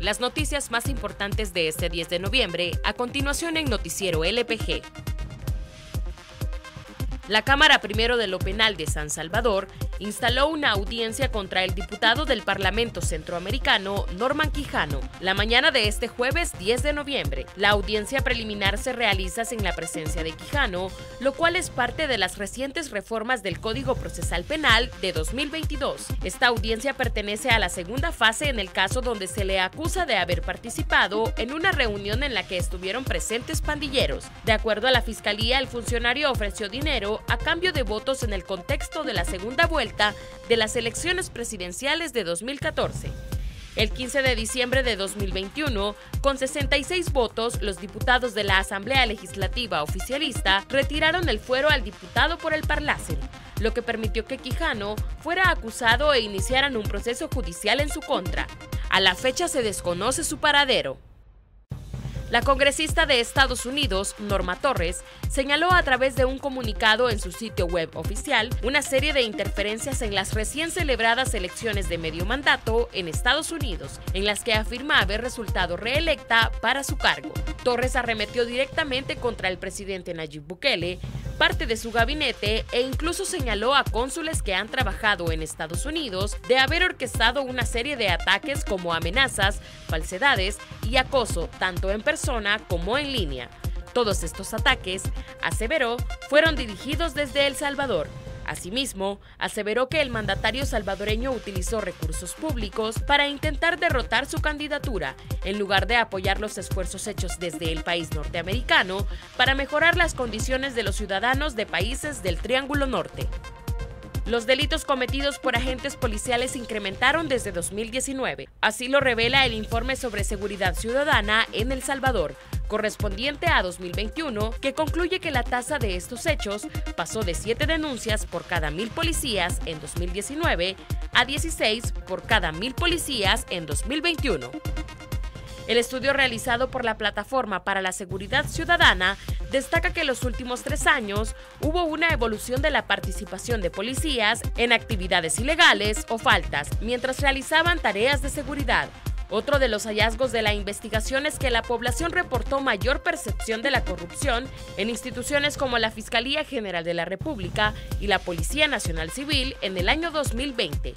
Las noticias más importantes de este 10 de noviembre, a continuación en Noticiero LPG. La Cámara Primero de lo Penal de San Salvador instaló una audiencia contra el diputado del Parlamento Centroamericano, Norman Quijano, la mañana de este jueves 10 de noviembre. La audiencia preliminar se realiza sin la presencia de Quijano, lo cual es parte de las recientes reformas del Código Procesal Penal de 2022. Esta audiencia pertenece a la segunda fase en el caso donde se le acusa de haber participado en una reunión en la que estuvieron presentes pandilleros. De acuerdo a la Fiscalía, el funcionario ofreció dinero a cambio de votos en el contexto de la segunda vuelta de las elecciones presidenciales de 2014. El 15 de diciembre de 2021, con 66 votos, los diputados de la Asamblea Legislativa oficialista retiraron el fuero al diputado por el Parlacen, lo que permitió que Quijano fuera acusado e iniciaran un proceso judicial en su contra. A la fecha se desconoce su paradero. La congresista de Estados Unidos, Norma Torres, señaló a través de un comunicado en su sitio web oficial una serie de interferencias en las recién celebradas elecciones de medio mandato en Estados Unidos, en las que afirma haber resultado reelecta para su cargo. Torres arremetió directamente contra el presidente Nayib Bukele, parte de su gabinete e incluso señaló a cónsules que han trabajado en Estados Unidos de haber orquestado una serie de ataques como amenazas, falsedades y acoso, tanto en persona como en línea. Todos estos ataques, aseveró, fueron dirigidos desde El Salvador. Asimismo, aseveró que el mandatario salvadoreño utilizó recursos públicos para intentar derrotar su candidatura, en lugar de apoyar los esfuerzos hechos desde el país norteamericano para mejorar las condiciones de los ciudadanos de países del Triángulo Norte. Los delitos cometidos por agentes policiales incrementaron desde 2019. Así lo revela el informe sobre seguridad ciudadana en El Salvador, correspondiente a 2021, que concluye que la tasa de estos hechos pasó de 7 denuncias por cada 1.000 policías en 2019 a 16 por cada 1.000 policías en 2021. El estudio realizado por la Plataforma para la Seguridad Ciudadana destaca que en los últimos 3 años hubo una evolución de la participación de policías en actividades ilegales o faltas mientras realizaban tareas de seguridad. Otro de los hallazgos de la investigación es que la población reportó mayor percepción de la corrupción en instituciones como la Fiscalía General de la República y la Policía Nacional Civil en el año 2020.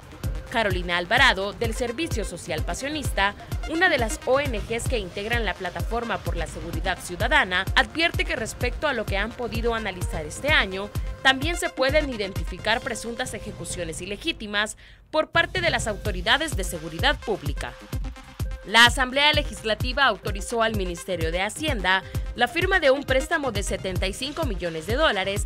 Carolina Alvarado, del Servicio Social Passionista, una de las ONGs que integran la Plataforma por la Seguridad Ciudadana, advierte que respecto a lo que han podido analizar este año, también se pueden identificar presuntas ejecuciones ilegítimas por parte de las autoridades de seguridad pública. La Asamblea Legislativa autorizó al Ministerio de Hacienda la firma de un préstamo de $75 millones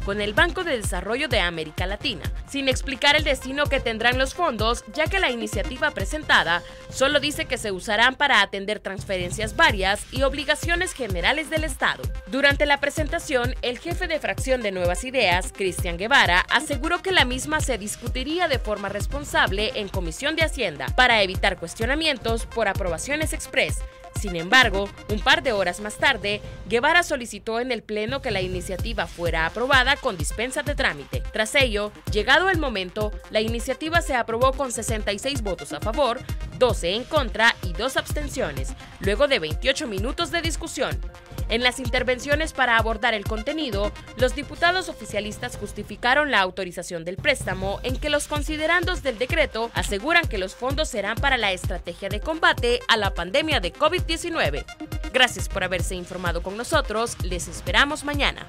con el Banco de Desarrollo de América Latina, sin explicar el destino que tendrán los fondos, ya que la iniciativa presentada solo dice que se usarán para atender transferencias varias y obligaciones generales del Estado. Durante la presentación, el jefe de fracción de Nuevas Ideas, Cristian Guevara, aseguró que la misma se discutiría de forma responsable en Comisión de Hacienda, para evitar cuestionamientos por aprobaciones express. Sin embargo, un par de horas más tarde, Guevara solicitó en el Pleno que la iniciativa fuera aprobada con dispensa de trámite. Tras ello, llegado el momento, la iniciativa se aprobó con 66 votos a favor, 12 en contra y 2 abstenciones, luego de 28 minutos de discusión. En las intervenciones para abordar el contenido, los diputados oficialistas justificaron la autorización del préstamo en que los considerandos del decreto aseguran que los fondos serán para la estrategia de combate a la pandemia de COVID-19. Gracias por haberse informado con nosotros, les esperamos mañana.